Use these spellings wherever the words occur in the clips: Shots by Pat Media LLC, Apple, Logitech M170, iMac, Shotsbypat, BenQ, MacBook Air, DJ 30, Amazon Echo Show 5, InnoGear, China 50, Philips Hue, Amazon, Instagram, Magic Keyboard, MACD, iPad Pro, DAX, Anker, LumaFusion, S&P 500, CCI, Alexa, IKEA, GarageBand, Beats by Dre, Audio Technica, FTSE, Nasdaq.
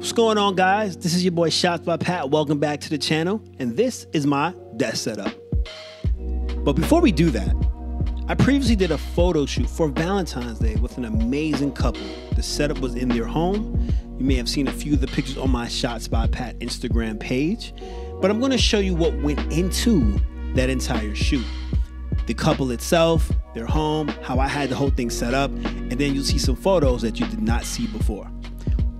What's going on, guys? This is your boy Shots by Pat. Welcome back to the channel, and this is my desk setup. But before we do that, I previously did a photo shoot for Valentine's Day with an amazing couple. The setup was in their home. You may have seen a few of the pictures on my Shots by Pat Instagram page, but I'm gonna show you what went into that entire shoot. The couple itself, their home, how I had the whole thing set up, and then you'll see some photos that you did not see before.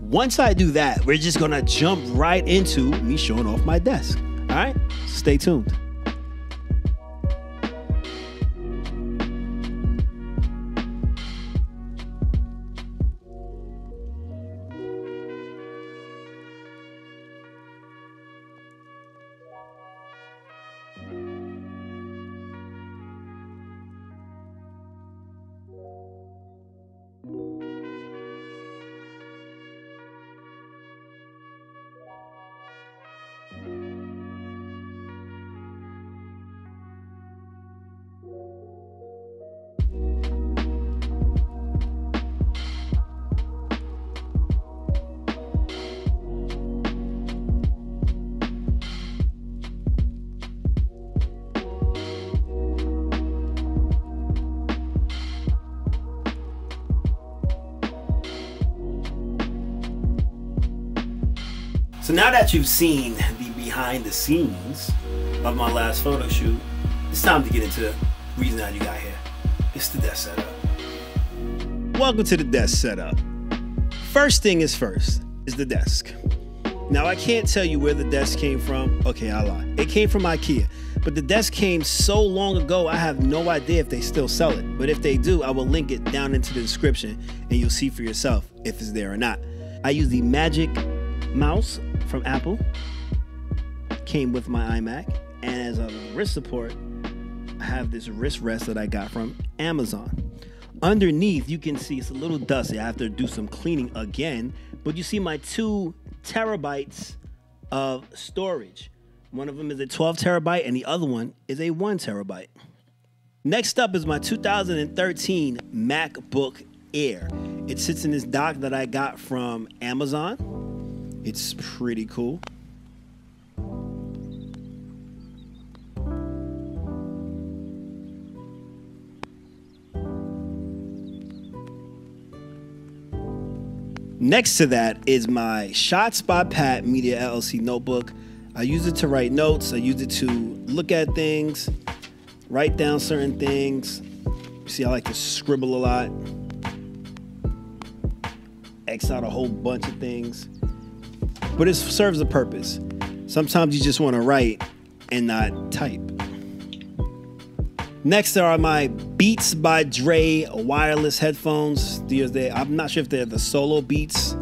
Once I do that, we're just gonna jump right into me showing off my desk. All right, stay tuned. So now that you've seen the behind the scenes of my last photo shoot, it's time to get into the reason how you got here. It's the desk setup. Welcome to the desk setup. First thing is first, is the desk. Now I can't tell you where the desk came from. Okay, I lied. It came from IKEA, but the desk came so long ago, I have no idea if they still sell it. But if they do, I will link it down into the description and you'll see for yourself if it's there or not. I use the Magic mouse from Apple, came with my iMac, and as a wrist support, I have this wrist rest that I got from Amazon. Underneath, you can see it's a little dusty. I have to do some cleaning again, but you see my 2 terabytes of storage. One of them is a 12 terabyte and the other one is a 1 terabyte. Next up is my 2013 MacBook Air. It sits in this dock that I got from Amazon. It's pretty cool. Next to that is my Shots by Pat Media LLC notebook. I use it to write notes. I use it to look at things, write down certain things. See, I like to scribble a lot. X out a whole bunch of things. But it serves a purpose. Sometimes you just want to write and not type. Next are my Beats by Dre wireless headphones. I'm not sure if they're the solo Beats.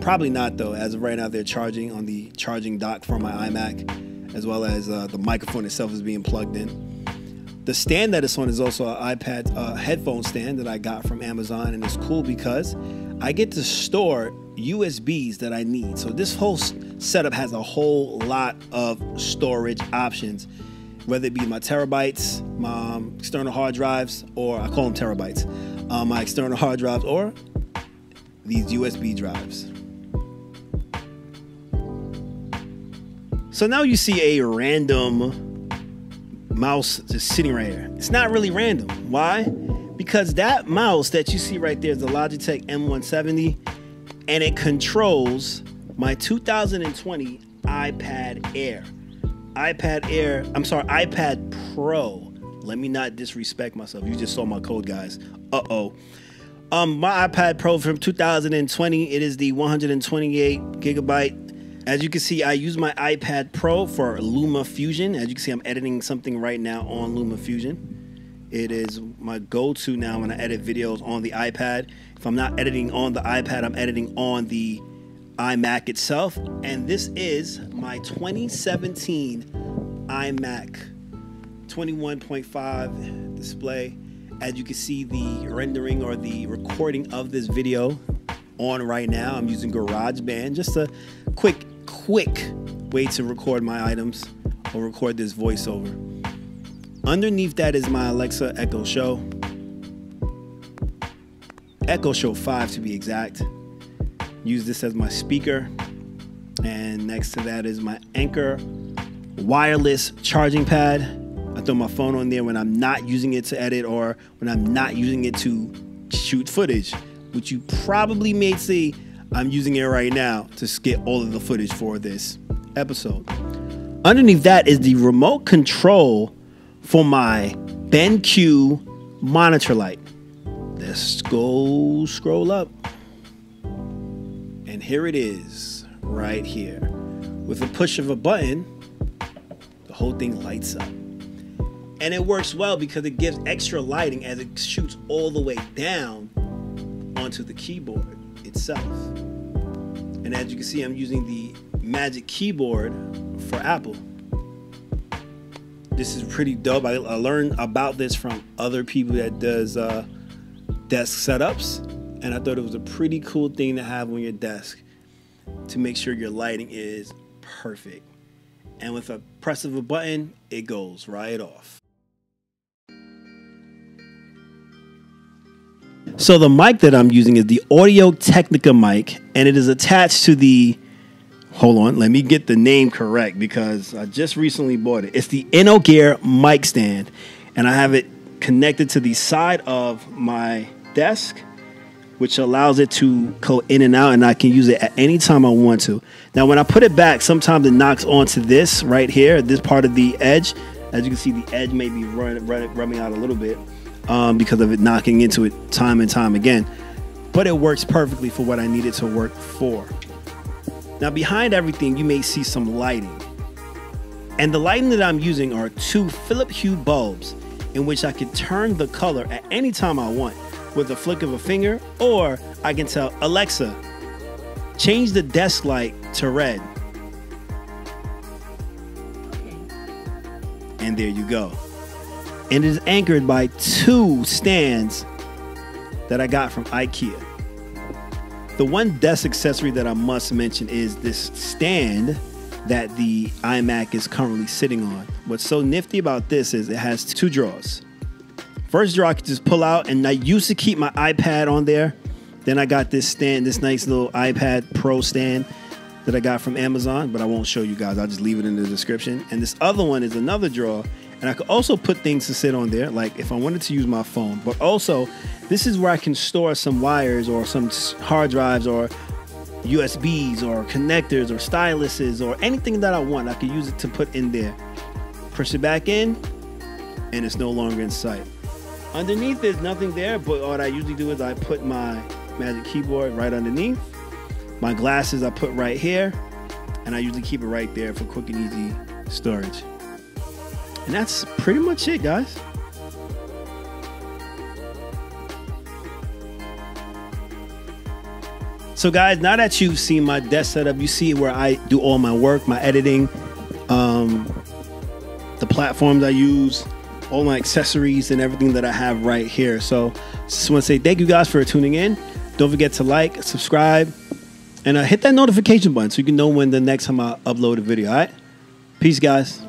Probably not though. As of right now, they're charging on the charging dock for my iMac, as well as the microphone itself is being plugged in. The stand that it's on is also an iPad headphone stand that I got from Amazon, and it's cool because I get to store USBs that I need. So this whole setup has a whole lot of storage options, whether it be my terabytes, my external hard drives, or I call them terabytes, my external hard drives or these USB drives. So now you see a random mouse just sitting right here. It's not really random. Why? Because that mouse that you see right there is the Logitech M170, and it controls my 2020 iPad Air. iPad Pro. Let me not disrespect myself. You just saw my code, guys. Uh-oh. My iPad Pro from 2020, it is the 128 gigabyte. As you can see, I use my iPad Pro for LumaFusion. As you can see, I'm editing something right now on LumaFusion. It is my go-to now when I edit videos on the iPad. If I'm not editing on the iPad, I'm editing on the iMac itself. And this is my 2017 iMac 21.5 display. As you can see, the rendering or the recording of this video on right now. I'm using GarageBand, just a quick way to record my items or record this voiceover. Underneath that is my Alexa Echo Show. Echo Show 5 to be exact. Use this as my speaker. And next to that is my Anker wireless charging pad. I throw my phone on there when I'm not using it to edit or when I'm not using it to shoot footage, which you probably may see I'm using it right now to skip all of the footage for this episode. Underneath that is the remote control for my BenQ monitor light. Let's go scroll up. And here it is right here. With a push of a button, the whole thing lights up. And it works well because it gives extra lighting as it shoots all the way down onto the keyboard itself. And as you can see, I'm using the Magic Keyboard for Apple. This is pretty dope. I learned about this from other people that does desk setups, and I thought it was a pretty cool thing to have on your desk to make sure your lighting is perfect. And with a press of a button, it goes right off. So the mic that I'm using is the Audio Technica mic, and it is attached to the, hold on, let me get the name correct because I just recently bought it. It's the InnoGear mic stand, and I have it connected to the side of my desk, which allows it to go in and out, and I can use it at any time I want to. Now, when I put it back, sometimes it knocks onto this right here, this part of the edge. As you can see, the edge may be rubbing out a little bit because of it knocking into it time and time again. But it works perfectly for what I need it to work for. Now, behind everything, you may see some lighting. And the lighting that I'm using are two Philips Hue bulbs in which I can turn the color at any time I want, with a flick of a finger, or I can tell Alexa, change the desk light to red. And there you go. And it is anchored by two stands that I got from IKEA. The one desk accessory that I must mention is this stand that the iMac is currently sitting on. What's so nifty about this is it has two drawers. First drawer I could just pull out, and I used to keep my iPad on there. Then I got this stand, this nice little iPad Pro stand that I got from Amazon, but I won't show you guys. I'll just leave it in the description. And this other one is another drawer, and I could also put things to sit on there, like if I wanted to use my phone. But also, this is where I can store some wires or some hard drives or USBs or connectors or styluses or anything that I want. I could use it to put in there. Push it back in, and it's no longer in sight. Underneath there's nothing there, but what I usually do is I put my Magic Keyboard right underneath. My glasses I put right here, and I usually keep it right there for quick and easy storage. And that's pretty much it, guys. So guys, now that you've seen my desk setup, you see where I do all my work, my editing, the platforms I use, all my accessories and everything that I have right here. So just want to say thank you guys for tuning in. Don't forget to like, subscribe, and hit that notification button so you can know when the next time I upload a video. All right? Peace, guys.